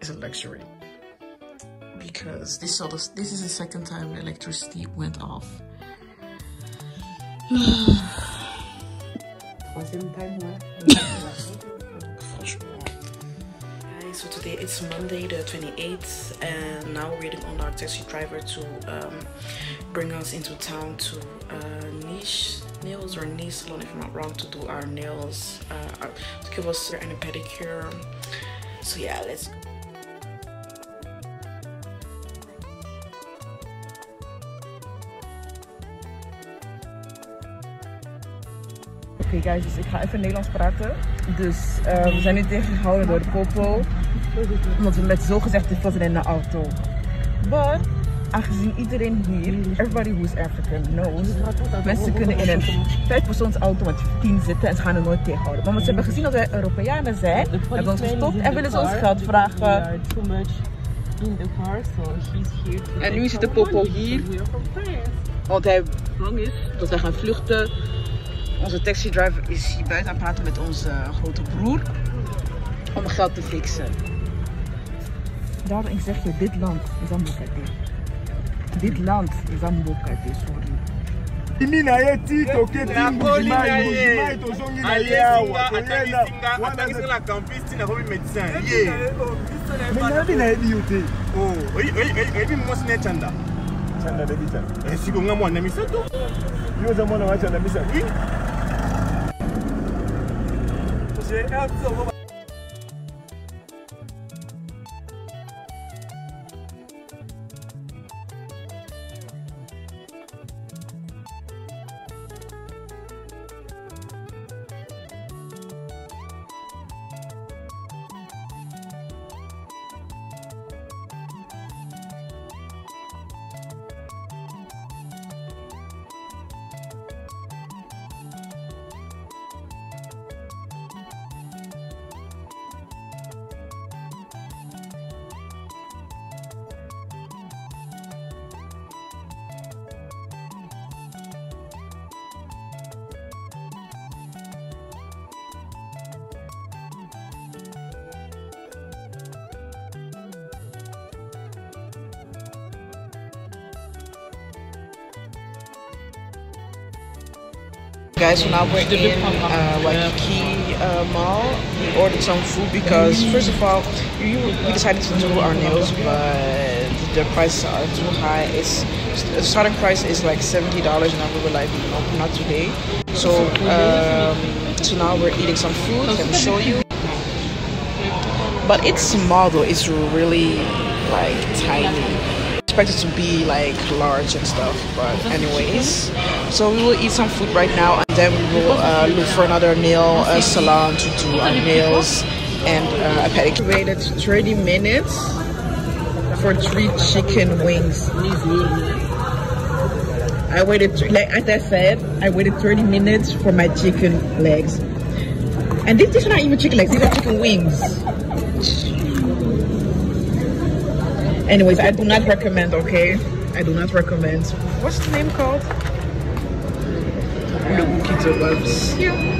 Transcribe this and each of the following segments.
is a luxury, because this is the second time the electricity went off. So today it's Monday the 28th, and now we're waiting on our taxi driver to bring us into town to Niche Nails or Niche Salon, if I'm not wrong, to do our nails, to give us a pedicure. So yeah, let's go. Oké, okay guys, dus ik ga even Nederlands praten. Dus we zijn nu tegengehouden door de popo, omdat we met zogezegd te vatten in de auto. Maar aangezien iedereen hier, everybody who is African knows, mensen kunnen in een 5-persoons auto met 10 zitten en ze gaan er nooit tegenhouden. Maar omdat ze hebben gezien dat wij Europeanen zijn, hebben ons gestopt en willen ze ons geld vragen. En nu zit de popo hier, want hij bang is dat wij gaan vluchten. Onze taxidriver is hier buiten aan het praten met onze grote broer om geld te fixen. Daarom ik zeg je, dit land is Ambokate. Dit land is Ambokate, sorry. Guys, so now we're in Waikiki Mall. We ordered some food because, first of all, we decided to do our nails, but the prices are too high. The starting price is like $70, and we were like, no, not today. So now we're eating some food. Let me show you. But it's small though. It's really like tiny. Expected to be like large and stuff, but anyways, so we will eat some food right now, and then we will look for another nail salon to do our nails and a pedicure. Waited 30 minutes for 3 chicken wings. I waited, like as I said, I waited 30 minutes for my chicken legs, and these are not even chicken legs; these are chicken wings. Anyways, I do not recommend, okay? I do not recommend. What's the name called? Little Kito Bubs. Yeah.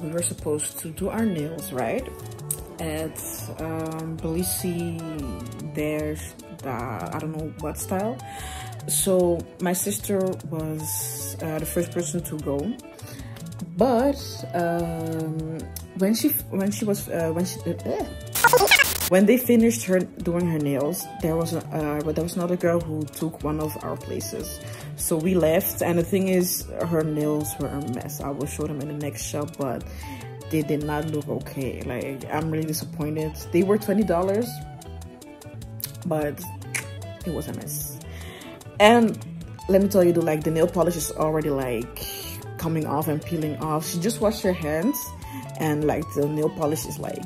We were supposed to do our nails right at Belizee. There's the, I don't know what style. So my sister was the first person to go, but when they finished doing her nails, there was another girl who took one of our places. So we left, and the thing is, her nails were a mess. I will show them in the next shop, but they did not look okay. Like, I'm really disappointed. They were $20, but it was a mess. And Let me tell you though, like the nail polish is already like coming off and peeling off. She just washed her hands and like the nail polish is like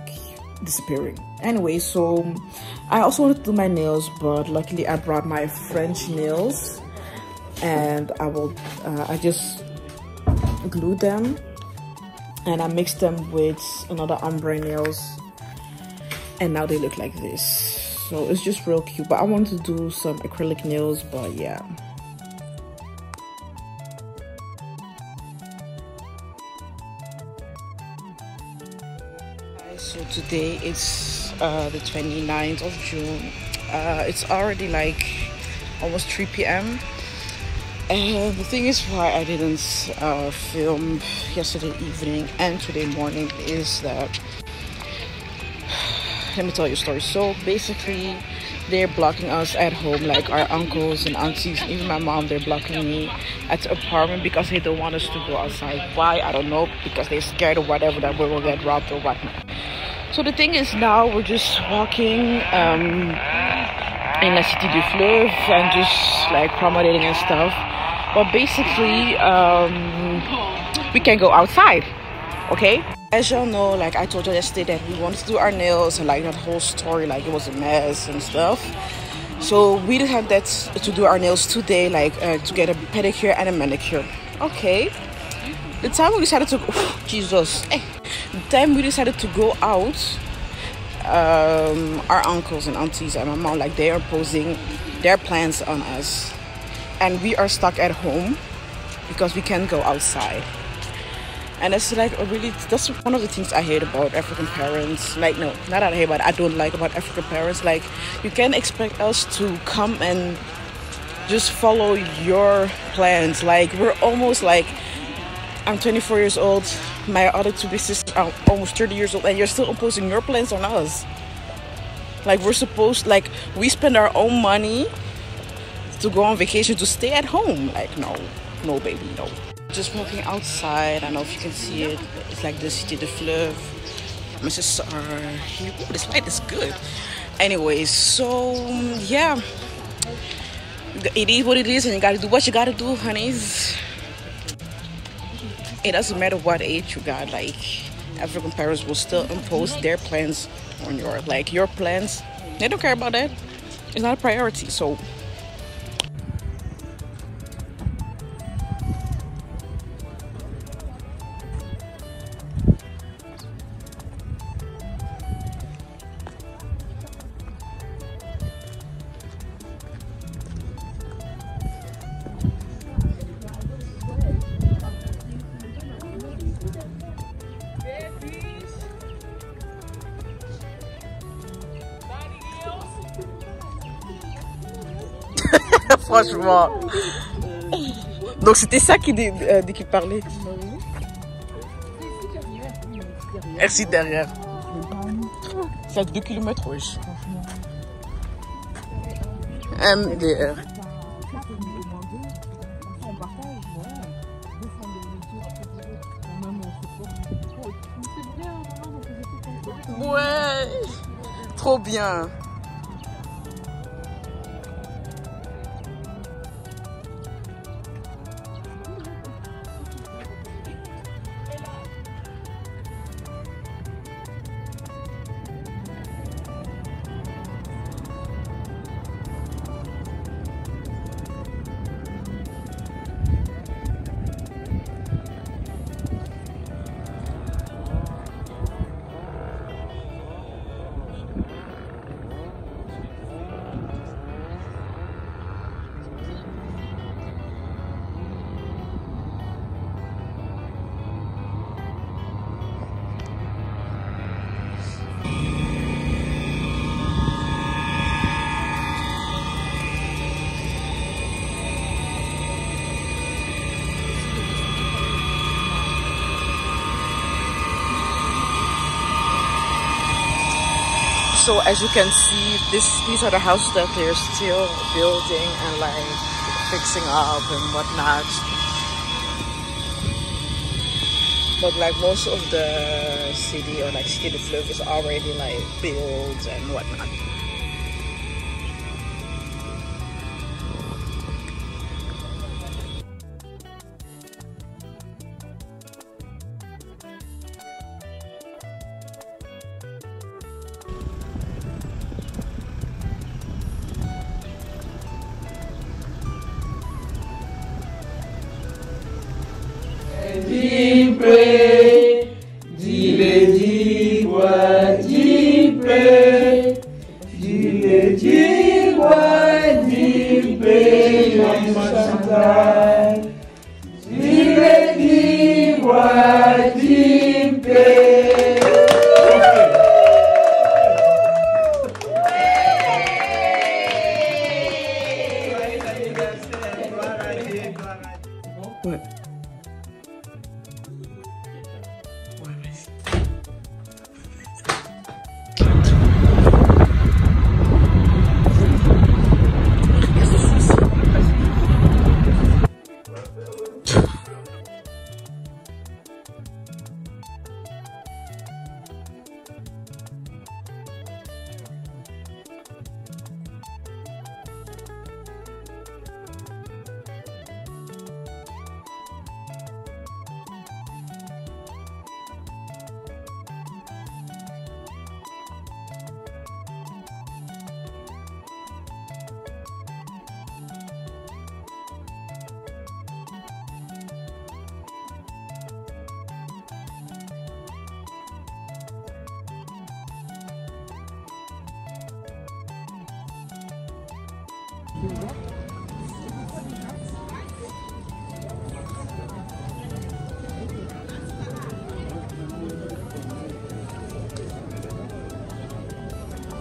disappearing. Anyway, so I also wanted to do my nails, but luckily I brought my French nails and I just glued them and I mixed them with another ombre nails, and now they look like this. So it's just real cute, but I want to do some acrylic nails, but yeah. So today it's the 29th of June. It's already like almost 3 p.m. And the thing is why I didn't film yesterday evening and today morning is that, let me tell you a story. So basically they're blocking us at home, like our uncles and aunties, even my mom, they're blocking me at the apartment because they don't want us to go outside. Why? I don't know, because they're scared or whatever that we will get robbed or whatnot. So the thing is now we're just walking in La Cité du Fleuve and just like promenading and stuff. But basically we can go outside, okay? As y'all know, like I told you yesterday that we wanted to do our nails and like that whole story, like it was a mess and stuff. So we didn't have that to do our nails today, like to get a pedicure and a manicure. Okay. The time we decided to, oh, Jesus. The time we decided to go out, our uncles and aunties and my mom, like they are imposing their plans on us. And we are stuck at home because we can't go outside. And that's like a really, that's one of the things I hate about African parents. Like, no, not that I hate, but I don't like about African parents. Like, you can't expect us to come and just follow your plans. Like, we're almost like, I'm 24 years old, my other two big sisters are almost 30 years old, and you're still imposing your plans on us. Like, we're supposed, like, we spend our own money to go on vacation, to stay at home. Like, no, no, baby, no. Just walking outside, I don't know if you can see it, it's like the Cité du Fleuve. My sisters are here. Ooh, this light is good. Anyways, so yeah, it is what it is and you gotta do what you gotta do, honeys. It doesn't matter what age you got, like African parents will still impose their plans on your, like your plans, they don't care about that, it's not a priority. So franchement. Donc c'était ça qui parlait. Elle s'y derrière. C'est à 2 km wesh. MDR. Ouais. Trop bien. So as you can see, these are the houses that they're still building and like fixing up and whatnot. But like most of the city or like Cité du Fleuve is already like built and whatnot.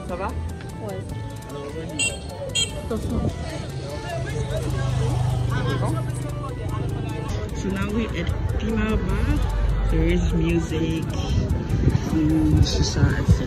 Ça va? Ouais. Attention. So now we're at Pima Bar. There is music, food, salsa, etc.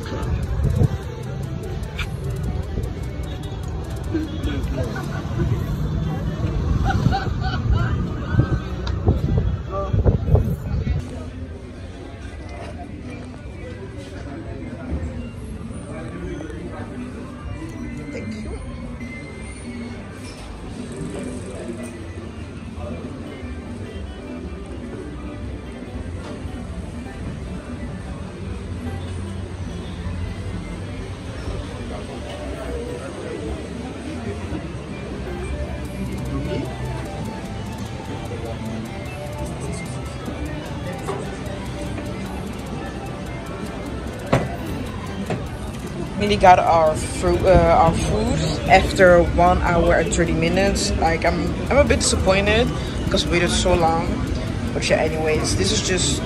We got our food after 1 hour and 30 minutes. Like I'm a bit disappointed because we waited so long. But yeah, anyways, this is just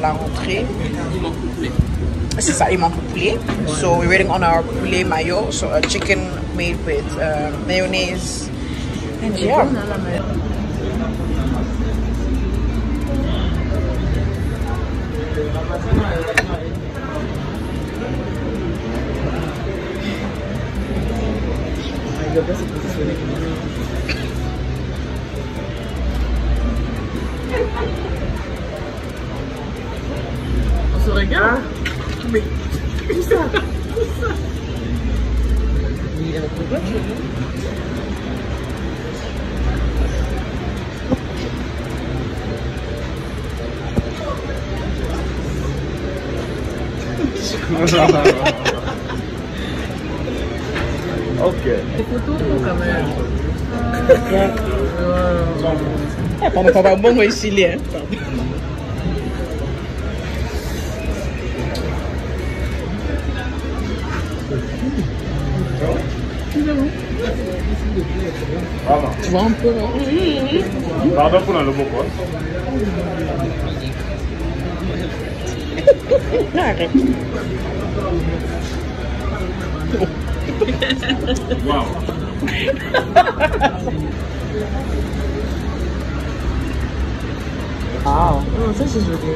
la rentrée. This is aliment poulet. So we're waiting on our poulet mayo. So a chicken made with mayonnaise. And yeah. The best on se regarde. Mais où ça? Où ça? Oui, avec le bloc, je veux. É para não falar bom com esse lindo. Vamos por aí. Vamos por aí, não vou por. Wow. Wow. Oh, this is really good.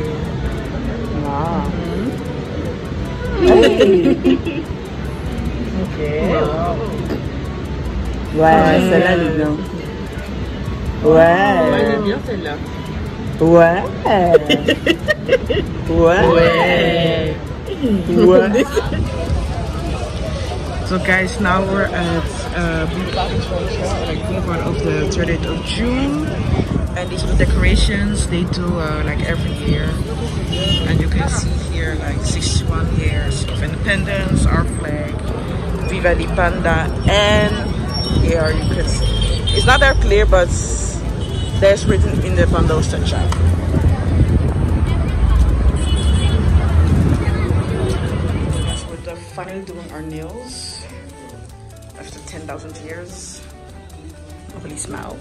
Wow. Mm-hmm. Hey. Okay. Wow. Ouais, celle-là, elle est bien. Ouais. Elle est bien, celle-là. Ouais. Ouais. Ouais. So guys, now we're at Boulevard of the 30th of June, and these are the decorations they do like every year. And you can see here like 61 years of independence, our flag, Viva the Panda, and here you can see. It's not that clear, but there's written in the Panda Sunshine. finally doing our nails after 10,000 years. Nobody smiled.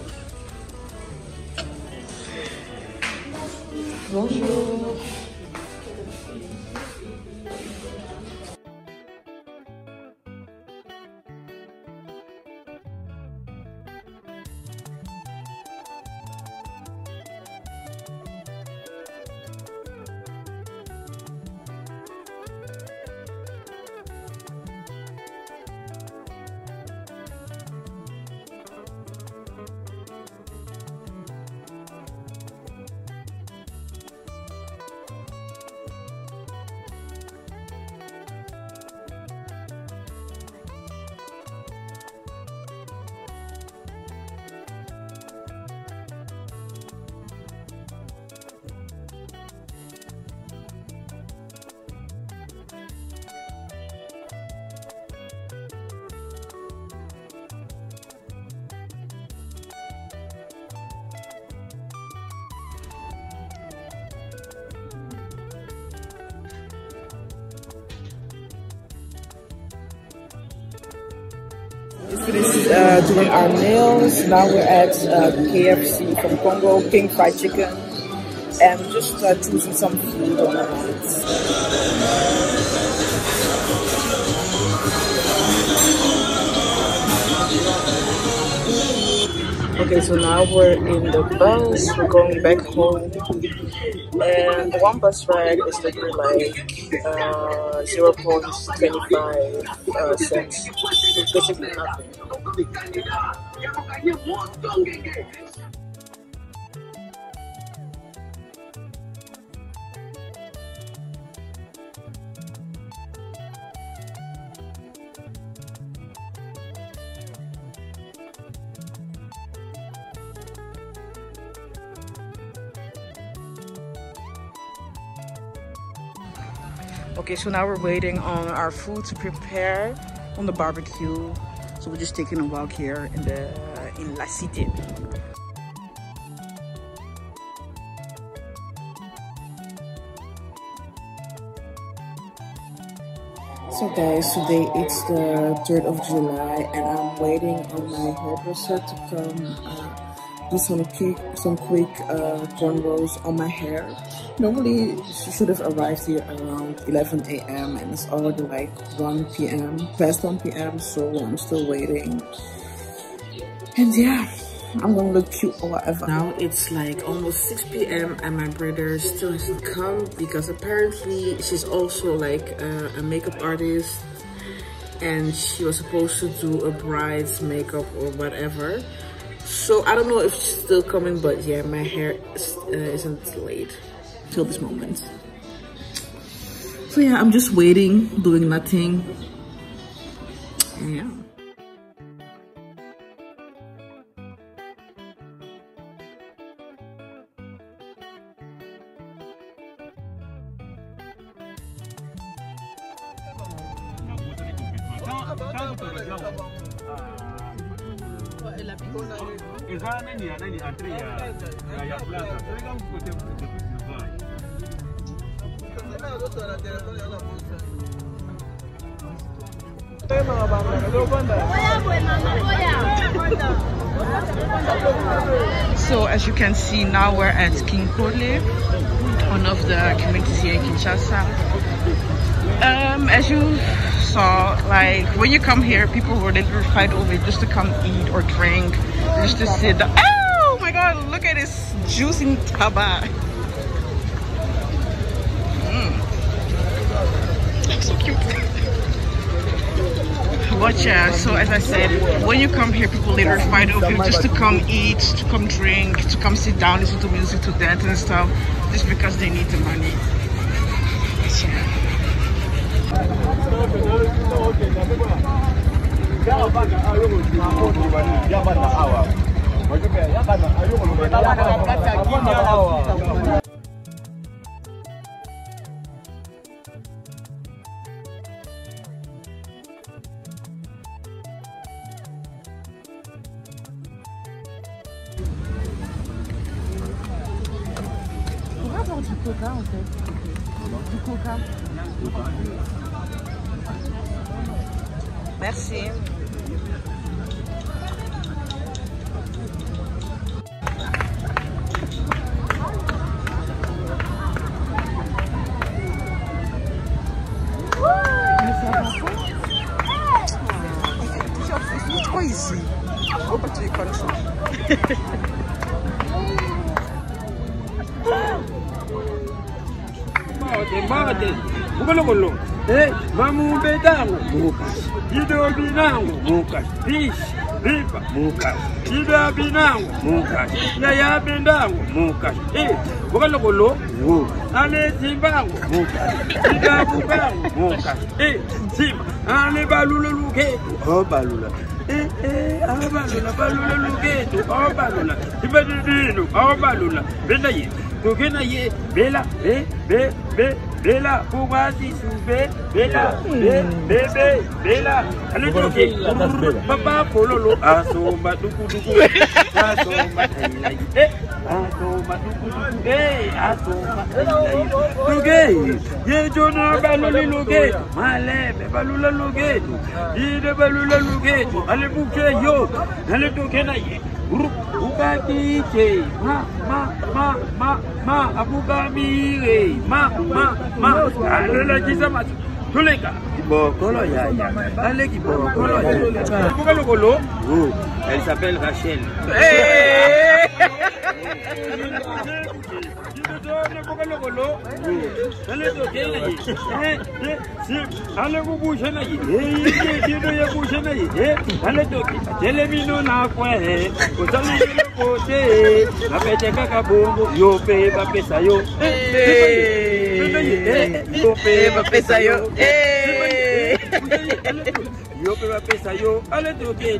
Bonjour. This is doing our nails. Now we're at KFC from Congo, King Fried Chicken, and just choosing some food on our hands. Okay, so now we're in the bus. We're going back home, and one bus ride is like 0.25 cents. It's basically nothing. Okay, so now we're waiting on our food to prepare on the barbecue. So we're just taking a walk here in the in La Cité. So guys, today it's the 3rd of July and I'm waiting on my hairdresser to come do some quick cornrows on my hair. Normally she should have arrived here around 11 a.m. and it's already like 1 p.m, past 1 p.m, so I'm still waiting. And yeah, I'm gonna look cute or whatever. Now it's like almost 6 p.m. and my brother still hasn't come because apparently she's also like a makeup artist and she was supposed to do a bride's makeup or whatever. So I don't know if she's still coming, but yeah, my hair isn't laid till this moment. So yeah, I'm just waiting, doing nothing. Yeah. So as you can see, now we're at King Cole, one of the communities here in Kinshasa. As you saw, like when you come here, people were literally fight over just to come eat or drink, just to sit down. Oh my god, look at this juicing taba. So cute. But yeah, so as I said, when you come here, people later fight over you just to come eat, to come drink, to come sit down, listen to music, to dance and stuff, just because they need the money. Yeah. Du coca en fait. Du coca. Merci. Bella, pour moi, si souffert, Bella, bébé, Bella, allez, ok, papa, pololo, asomba, doudou, asomba, asomba, doudou, asomba, gay, yé, jona, balou, logé, malé, balou, logé, yé, balou, logé, allez, bouquet, yo, allez, tokenaye, Bugatti, ma, Abugami, ma, allez, disama, tous les gars, allez, elle s'appelle Rachel. Yo peux m'appeler ça yo, allez toquer,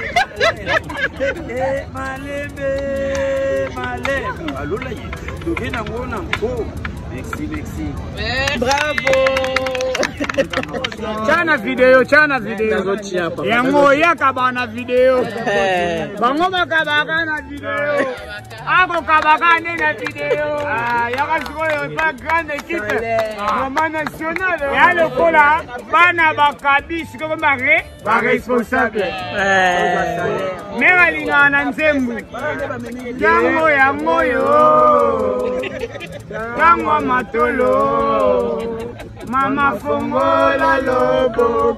Mama fongola lobo.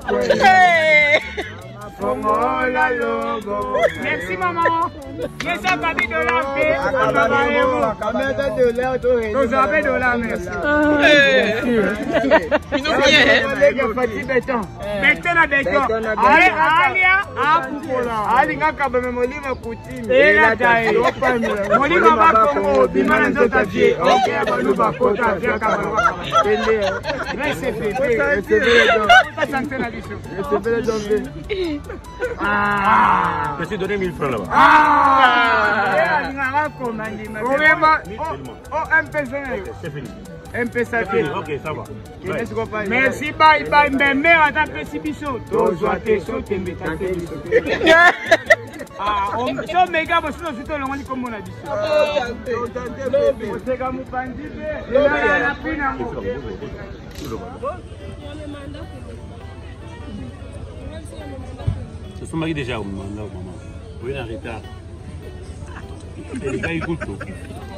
Fongola lobo. Merci maman. Mais ça va de la paix. Je t'ai donné 1000 francs là-bas. C'est fini. Ok, ça va. Merci, bye bye. Mais mère, t'as fait si bichot. Déjà au moment. Oui, en retard. Ele vai com tudo.